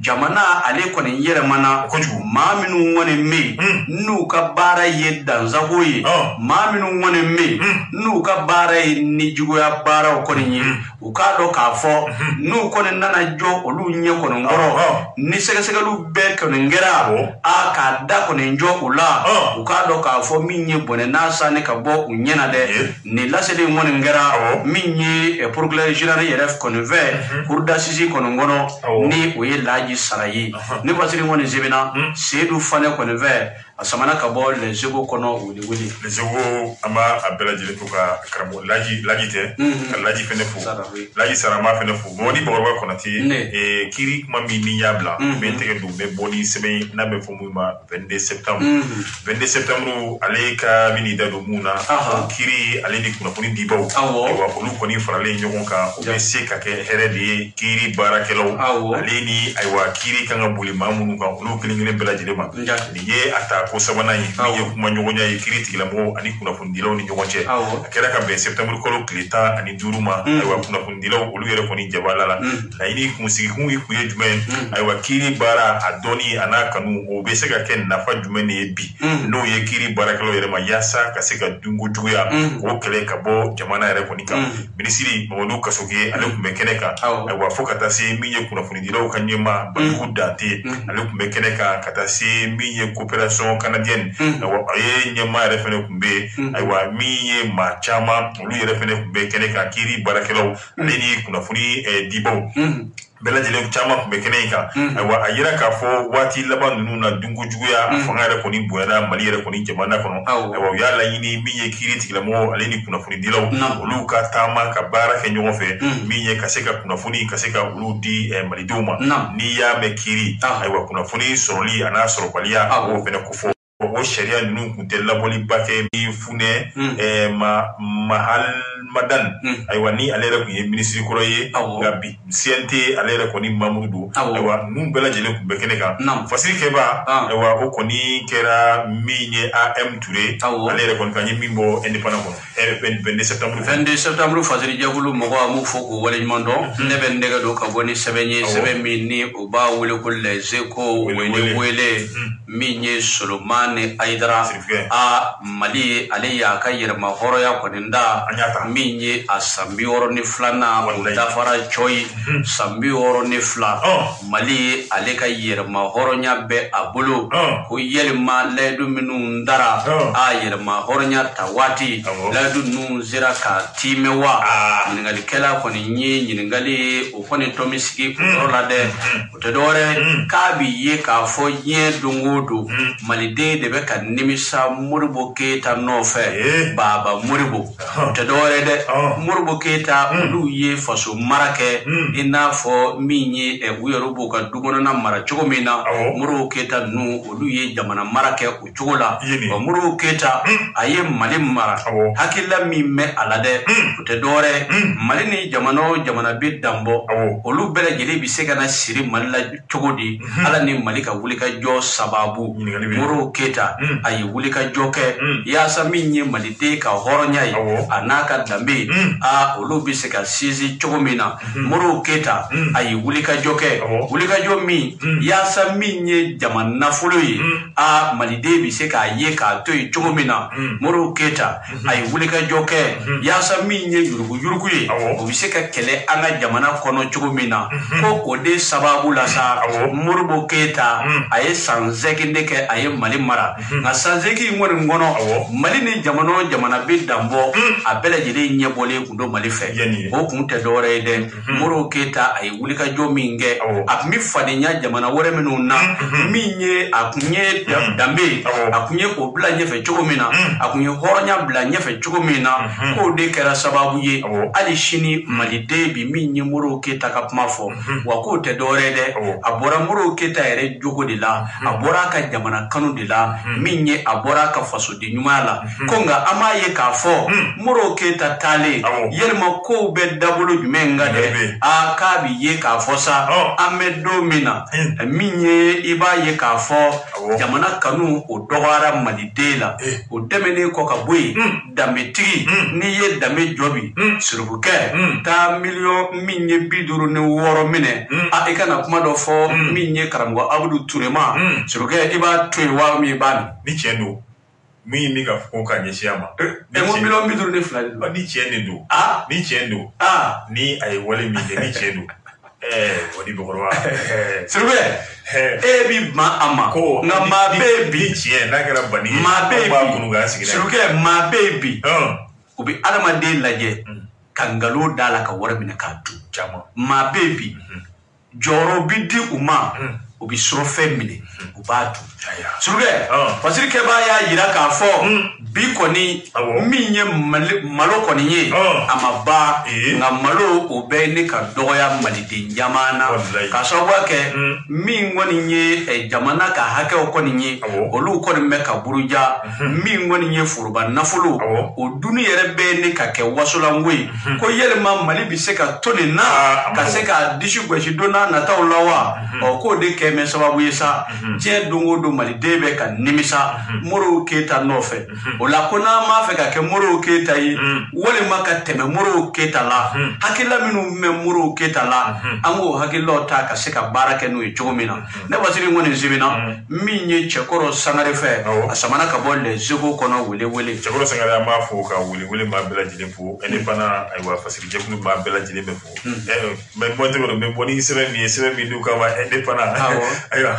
jamana ale konen yere mana maminu ngone me nuka bara yedda zahoyi maminu ngone me nuka bara nijugo ya bara okoninye ukado ka fo nu konen nana jo olu nye konen ngoro ni sega sega lu be konen nge a ka da kone njo ula ukado ka fo minye bone nasa ne ka bo unyena de ni la sele ngone ngera minye e procureur général yeref konve kurda sisi konongono ni uye laji sarayi ni basiri ngone zebina sedu fane konve asamana ka bo le zego kono wuli wuli le zego ama abela jile tuka karamo laji laji te laji fenefu laji sarama fenefu moni borwa konati e kiri kuma mini yabla benteke du me boni semaine na me fomuma vingt-deux septembre vingt-deux septembre ale ka mini da do muna kiri ale ni kuna poni dibo wa ponu koni farale nyokonka obese ka ke herede kiri barakelo ale ni aiwa kiri kanga bulima munu ka ulu kiri ngene bela jile ma ni ye ata posa wana yeye manyongonya yekiriti kilabo ani kuna fundilo ni nyogoche akera kambe september kolo kleta ani duruma aiwa kuna fundilo olugere koni jabalala na ini kumusiki kungi kuyejume aiwa kiri bara adoni anakanu obeseka ken nafa jume ne bi no yekiri bara kolo yere mayasa kaseka dungu tuya okele kabo jamana yere koni kam binisiri mawonu kasoge alokumekeneka aiwa fokatasi minye kuna fundilo kanyema badudate alokumekeneka katasi minye coopération canadienne aiwa nyema yere fene kumbe aiwa minye machama olugere fene kumbe keneka kiri bara kolo leni kuna funi dibo bela jele chama mekenika aiwa ayira kafo wati laban nuna dungu juya afanga re koni buera mali re koni jamana kono aiwa yala yini minye kiriti lamo aleni kuna funi dilaw uluka tama kabara kenyo fe minye kaseka kuna funi kaseka uludi maliduma ni ya mekiri aiwa kuna funi soroli anasoro balia au bena kufo o sheria nunu kutela boli bake mi fune ma mahal madan aiwa ni alera ku ministry koro ye gabi C N T alera koni mamudu aiwa numbela jele ku bekeneka fasiri keba aiwa o koni kera minye A M Touré alera koni kanyi mimbo independent kono vingt-deux septembre vingt-deux septembre fasiri jagulu mogo amu foku wala nyondo nebe ndega do kaboni sebenye sebemi ni uba wele ko lezeko wele wele minye Solomon ne aidara a mali aliya kayir mahoro ya koninda minye asambioro ni flana mutafara choi sambioro ni fla mali aleka yir mahoro nya be abulu ko yelma ledu minun dara ayir mahoro nya tawati ledu nun zira ka timewa ngali kala koninyi ngali ukoni tomisiki rola de utedore kabi ye ka fo ye dungudu malide debe ka nimisa Modibo Keita nofe baba Modibo tedore de Modibo Keita ulu ye faso marake ina fo minye e wirubu ka dugona na mara chukomina Modibo Keita nu ulu ye jamana marake uchola Modibo Keita aye mali mara hakila mime alade tedore malini jamano jamana bit dambo ulu bele jeli biseka na siri malila chukodi ala ni malika wulika jo sababu Modibo Keita Mm. ayi wulika joke mm. yasa minye malite ka horonya anaka dambe mm. a olubi seka sizi chokomina mm. Modibo Keita mm. ayi wulika joke Awo. Wulika jomi mm. yasa minye jamana foloyi mm. a malide bi seka yeka toy chokomina mm. Modibo Keita mm. ayi wulika joke mm. yasa minye yurugu yurugu obiseka kele anga jamana kono chokomina mm. ko kode sababu la sa Modibo Keita mm. ayi sanzekindeke ayi malima na sanzeki ngore ngono malini jamano jamana be dambo abela jide nyebole kundo malife o kunte dore de Modibo Keita ay wulika jominge apmi fadenya jamana wore menuna minye akunye dambe akunye ko blanye fe chokomina akunye horonya blanye fe chokomina ko de kera sababu ye ali shini malide bi minye Modibo Keita kapmafo wa ko te dore de abora Modibo Keita ere jogo de la abora ka jamana kanu de la minye abora ka faso de nyumala konga amaye ka fo Modibo Keita tale yelma ko be dabolo jumenga de akabi ye ka fo sa amedomina minye iba ye ka fo jamana kanu odogara madidela odemene ko ka boyi dametri ni ye dame jobi surubuke ta million minye biduru ne woro mine a ikana kuma do fo minye karamwa Abdou Tourema surubuke iba twewa mi bani ni chendo mi mi ka fuka nyeshama e mo bilo mi durne fulani ni chendo ah ni chendo ah ni ai wole mi de ni chendo eh wodi bokorwa sirbe eh bi ma ama na ma baby chien na kala bani ma baby sirbe ma baby ubi adama de laje kangalo dala ka wore mina ka tu chama ma baby joro bidi uma ubi srofe mine ubatu suruge fasiri keba ya yira ka fo Bikoni minye malo koni amaba na malo ubeni kadoya malidi jamana kashawa ke mingoni ye jamana ka hake okoni ni olu koni meka buruja mingoni ye furuba nafulu uduni yere beni kake wasulangui ko yele ma malibi seka toni na kaseka dishu kweshidona na taulawa ko de keme sababu yesa je dongo do malidi be ka nimisa muru keta nofe ola kona mafeka ke muru keta yi wole makate me muru keta la hakila minu me muru keta la ango hakilo ta kaseka barake no ijomina ne basiri ngone zibina minye chekoro sangare fe asamana ka bolle zugo kono wele wele chekoro sangare amafu ka wele wele mabela jilefu ene bana aiwa facility ku mabela jilefu eh me bonto ko me boni sebe mi sebe mi duka wa ene bana aiwa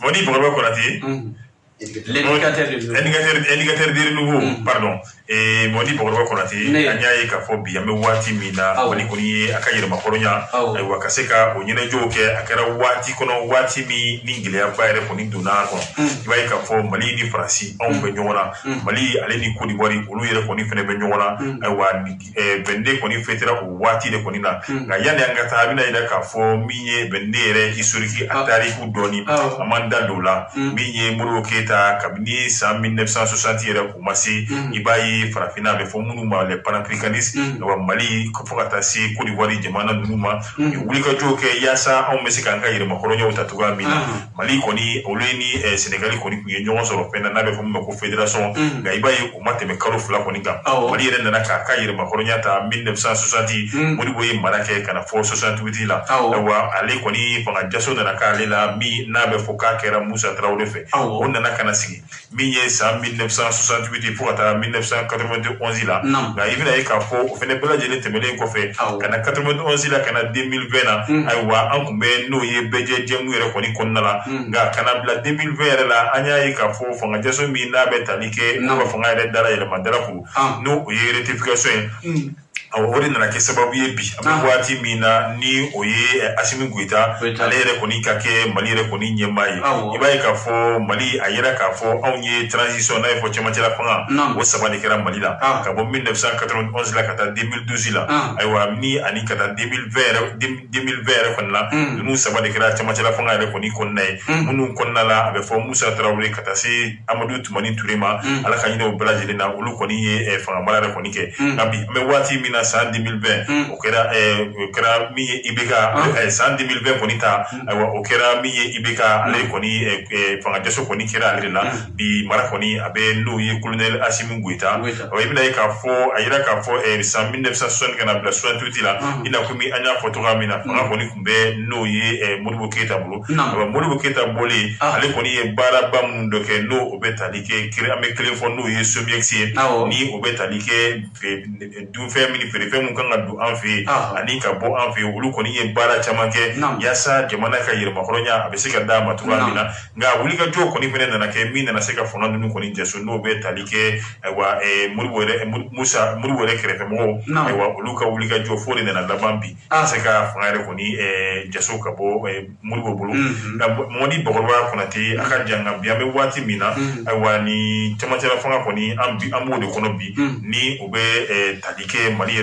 boni bora ko lati L'éducateur de nouveau, pardon. Et mon dit pour le connaître, il y a des caphobie, mais Wati Mina, Onikoni, Akayra Macronia, Wakaseka, Onine Joke, Akara Wati, Kono Wati, Ninglia, Bayer, Poni Donaco, Ivaika for Mali, Francis, On Benona, Mali, Aleni Kudibori, Ulu, Poni Fenebenola, Bende, Poni Fetra, Wati de Konina, Nayana Gatabina, Kafo, Mie, Bendere, Isuriki, Atari, Udoni, Amanda Dola, Mie, Muroketa. Kabini sa mille neuf cent soixante era kumasi ibai farafina be fomunu ma le panafricanistes wa mali ko fokata si ko diwari jamana dunuma ulika joke yasa on mesika ngai re makoronya utatuga mina mali koni oleni senegali koni kuyenyo so pena na be fomu ko federation ga ibai umate be karo fula koni ga mali re na ka kai re makoronya ta mille neuf cent soixante modi boye marake kana mille neuf cent soixante-huit la wa ale koni fanga jaso na ka ale la mi na be foka kera Musa Traoré fe on na Kanasigi, Migné, ça, mille neuf cent soixante-huit, pour atteindre mille neuf cent quatre-vingt-onze, là, il y a eu Kafo, au fait, il y a eu Temele Kofé, Kana quatre-vingt-onze, là, Kana deux mille vingt, Aïwa, Ankoumbe, Noye, Béje, Djemou, Rekoni, Konala, Kana deux mille vingt, là, Anya, Kafo, Fangajaso, Mina, Betanike, Nova, Fangare, Dara, et Madaraku, nous, il y a eu rectification. Awore na kesababu yebi abwati mina ni oye asimi guita alere konika ke malire koninye mai ibai ka fo mali ayera ka fo onye transition na fo chemachela fanga wo sabani kera malila ka bo mille neuf cent quatre-vingt-onze la kata deux mille douze la aywa ni ani kata deux mille vingt deux mille vingt fonna nu sabani kera chemachela fanga re koniko nai munu konna la be fo Musa Traoré kata si Amadou Toumani Tourema ala kanyine obrajile na ulu koniye fanga malare konike abi me wati mina cent dix mille vingt okera okera miye ibeka cent dix mille vingt konita okera miye ibeka ale koni fanga jaso koni kera ale la bi marakoni abe no ye colonel Assimi Goïta oyibi na ka fo ayira ka fo mille neuf cent soixante kana bla soixante-huit la ina kumi anya photographe na fanga koni kumbe no ye Modibo Keita bulu Modibo Keita boli ale koni ye baraba mundo ke no obetalike kira me kire fo no ye sobiexie ni obetalike du femi Ferife mukanga du anfi, anika bo anfi, ulu koni ye bara chamake, yasa jamana ka yirmakoronya abeseka dama tulamina, nga ulika jo koni fene na ke mina na seka fonando nu koni jesu no be talike wa muriwere musa muriwere kerefe mo, wa uluka ulika jo fori na dabambi, seka fangare koni jesu kabo muriwo bulu, na moni bokorwa konati akajanga biame wati mina, wa ni chamachela fanga koni ambi amode konobi, ni obe talike mali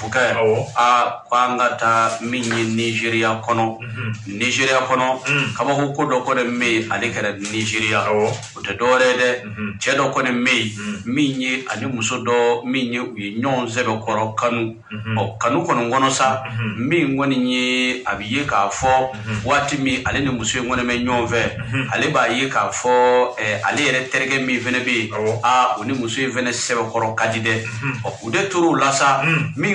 Fuka a kwangata minyi Nigeria kono Nigeria kono kama huko doko ne me alekera Nigeria utadore de chedo kono me minyi ani musodo minyi unyonze bekoro kanu kanu kono ngono sa minyi ngoni abiye ka fo wati mi alene muso ngone me nyove aleba ye ka fo alere terge mi venebi a oni muso vene sebe koro kadide ude turu lasa mi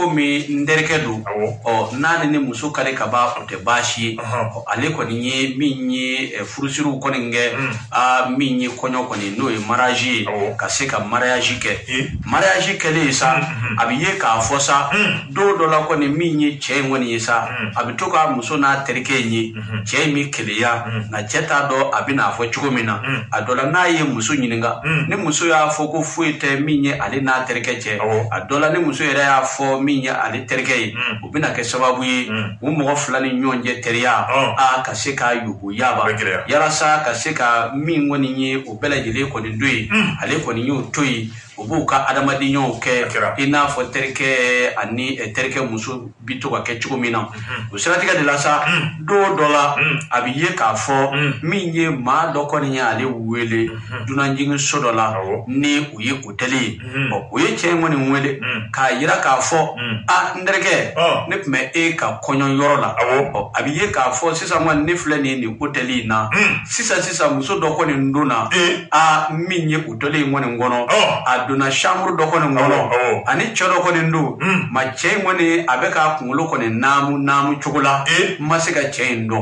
komi ndereke do o nani ne muso kare kaba o te bashi o ale ko ni minyi furusiru ko nge a minyi konyo ko ni no e mariage ka se ka mariage ke mariage ke le sa abiye ka fosa do do la ko ni minyi che ngoni sa abitoka muso na tereke nyi che mi keleya na cheta do abina afo chukomina adola na ye muso nyininga ne muso ya afoko fuete minyi ale na tereke che adola ne muso ya afo minya ale tereke ubina ke sababu yi umo fulani nyonje teria a kaseka yugo yaba yarasa kaseka mingoni nyi ubele jile ko ni ndui ale ko ni utoi ubuka adamadi nyoke ina fo tereke ani tereke muso bitoka ke chukomina usiratika de lasa do dola abiye ka fo minye ma doko ni ale wele dunanjingi sodola ni uye kuteli uye chengo ni mwele ka yira ka fo a ndereke nip me e ka konyon yorola abiye ka fo sisa mwa nifle ni ni kuteli na sisa sisa muso doko ni nduna a minye kuteli mwani ngono aduna shamru doko ni ngono ani chodoko ni ndu ma chengo ni abeka kungulo kone namu namu chokola masika chendo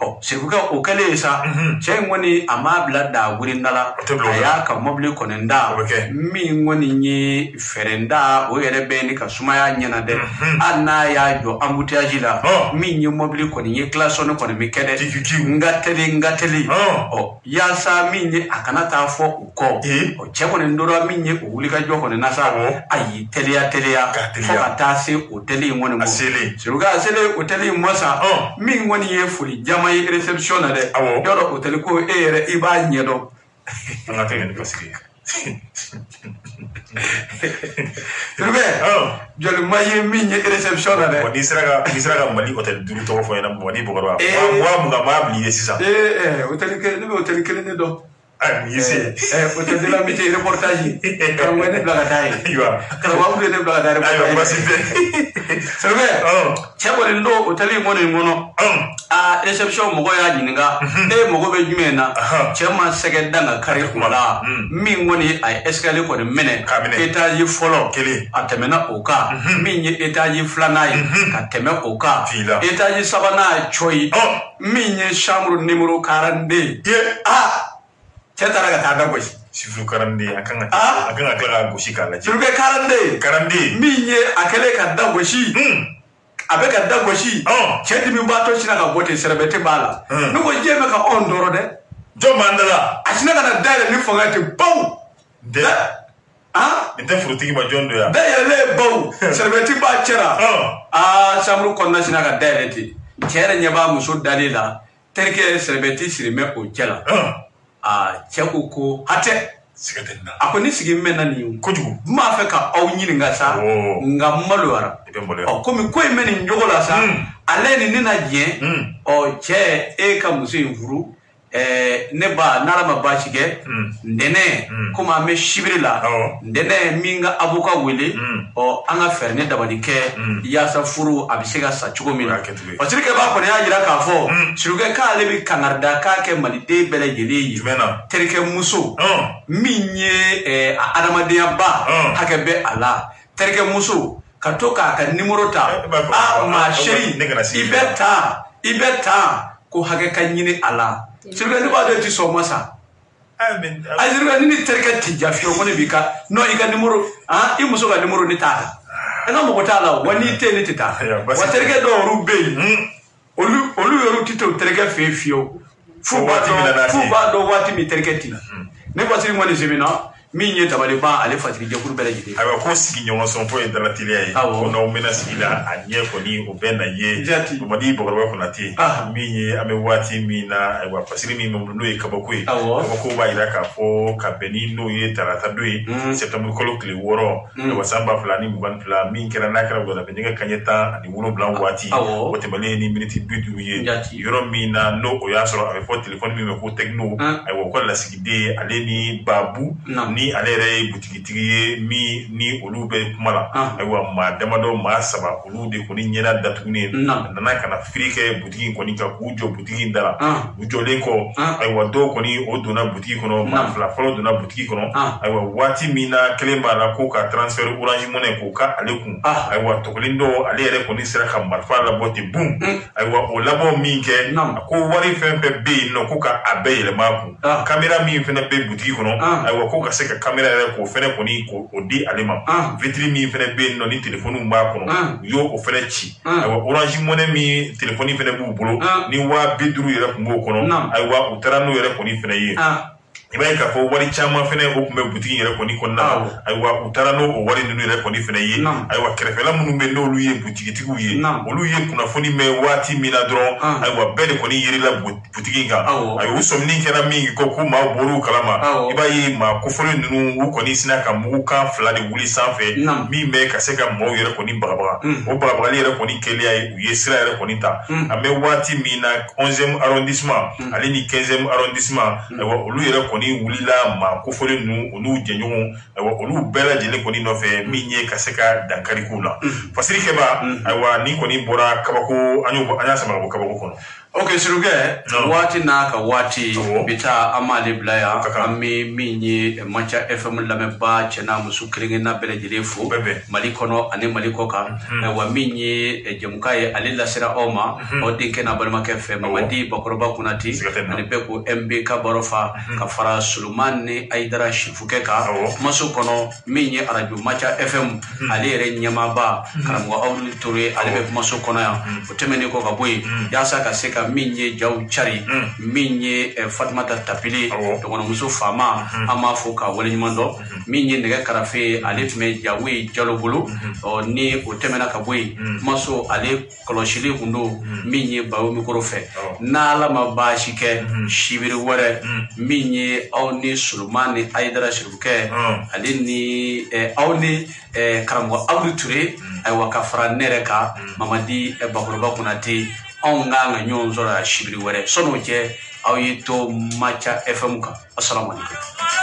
o sikuka ukele isa chengo ni amabla da wurindala ayaka mobile konenda mingo ni nye ferenda uere beni kasumaya nyana de anaya yo ambuti ajila minyo mobile koninye klasono kone mikede ngateli ngateli o yasa minye akanata afo uko o cheko nendoro minye kuhulika joko nenasa ayi telia telia fokatase uteli mwone mwone siruka asele uteli mwasa mingo ni yefuri jama yi receptiona de yoro uteli kuhu ere iba nyedo angatenge nikosiki Ruben, joli maye minye reception na. Boni sera ka, sera ka mali hotel duri to fo yana boni bogorwa. Wa mu ga mabli yesi sa. Eh eh, hotel ke, lebe hotel ke ne do. Ah, yesi. Eh, hotel de la mité reportage. Ka ngene blaga dai. Yo. Ka wa mu ne blaga dai. Ayo, ba sibe. Ruben, oh, chebo le ndo hotel ngone ngono. A reception mogo ya jininga e mogo be jumena chema segeda na kare kumala mingoni ay escalier ko de mene etage folo kele atemena oka minye etage flanai kateme oka etage sabana choi minye chambre numero quarante ah chetara ka tada boy sifru karande akanga akanga kala goshika la sifru karande karande minye akele ka da goshi avec un dagoshi, j'ai dit que je suis un peu plus bala. Nous avons dit que nous avons dit que nous avons dit que nous avons dit ah nous avons dit que nous avons dit que nous avons dit que nous avons dit que nous avons dit que nous avons dit que nous avons dit que nous avons dit que Ako ni sigi mena niyo kujugu mafe ka au nyini nga sa oh. Nga maluara o komi kwe meni njogola sa mm. Aleni nina jie mm. O che eka musi mvuru eh, neba narama bashige mm. Ndene mm. Kuma ame shibirila oh. Ndene minga abuka wili mm. O anga ferne dabanike mm. Yasa furu abisega sa chukomina wachirike bako ni ajira kafo mm. Shiruke ka alebi kangarda kake malide bele jeleji terike muso oh. Minye eh, adamadea ba oh. Hakebe ala terike muso katoka haka nimurota a mashiri ibeta ibeta kuhakeka njini ala Sirga ni baada tu soma sa. Amen. Azirga ni ni terika tijafiyo kwenye bika. No iga ni moro. Ah, imusoga ni moro ni tata. Ena mokota la wani te ni tita. Waterika do rubei. Olu olu yoru tito terika fefiyo. Fuba do fuba do wati mi terika tina. Ne basiri mwana zemina. Minye tabaliba alifati kijukuru belajidi. Awa kusi kinyonga sompo internetilei. Kuna umena sila anye kuni ubena ye. Jati. Umadi bogarwa kuna ti. Minye amewati mina awa pasiri mimi mnunui kabakui. Awa. Kuba iraka po kabeni nui taratadui. September kolo kiliworo. Awa samba fulani mban fulani minkera nakera boda benjenga kanyeta ani ulo blangu wati. Awa. Watemali ni miniti bidu ye. Jati. Yoro mina no oyasoro amefo telefoni mimi mekutekno. Awa kwa la sigide aleni babu. Nami. ni alere butikitigi mi ni olube kumala aywa ma demado ma saba olude koni nyela datuni nana kana frike butiki koni ka kujo butiki ndala ujoleko aywa do koni odona butiki kono ma flafolo dona butiki kono aywa wati mina klemba la ko ka transfer orange money ko ka alekun aywa tokolindo alere koni sera ka marfa la bote boom aywa olabo minke ko wari fembe be no ko ka abele maku kamera mi fena be butiki kono aywa ko ka seka kamera la ko fena koni ko odi alema vitri mi fena be no ni telefonu ma kono yo ofere chi aywa orange money mi telefoni fena bu bolo ni wa biduru yera ko kono aywa utarano yera koni fena ye ibai ka fo wari chama fene okume butiki yere koni konna aiwa utarano o wari ninu yere koni fene ye aiwa kerefela munumbe no luye butiki tiku ye oluye kuna foni me wati mina dron aiwa bele koni yere la butiki ga aiwa usomni kera mingi koku ma boru kalama ibai ma kufori ninu u koni sina ka muka flade wuli sanfe mi me ka seka mo yere koni bababa o bababa yere koni kelia ye sira yere koni ta ame wati mina onzième arrondissement alini quinzième arrondissement aiwa olu yere koni ni wulila ma kofore nu onu jenyon wa onu bela jele koni no fe minye kaseka dankari kula fasiri keba wa ni koni bora kabako anyo anya sama kabako kono okay siruge wati na ka wati bita amali blaya ami minye Manthia F M la meba chena musukringe na bela jele fu malikono ane malikoka wa minye jemkai alila sira oma odike na balma ke fe mamadi bakoroba kunati nipeko mb kabarofa kafara Sulumani Aidara Shifukeka Masukono Minye Radio Manthia F M Alire Nyamaba Karamwa Awli Ture Alibek Masukona ya Utemeniko Kabui Yasa Kaseka Minye Jauchari Minye Fatmata Tapili Tukona Musufama Amafuka Walinyumando Minye Negekarafi Alipme Jawi Jalogulu Ni Utemena Kabui Masu Alip Koloshili Kundu Minye Baumikurufe Nala Mabashike Shibiriware Minye Auni Sulumani Aidara Shiruke Alini Auni Karamwa Aguture Iwakafra Nereka Mamadi Bakuruba Kunati Aunga Nyonzora Shibiri Were Sonoche Awito Manthia F M ka. Assalamu alaikum.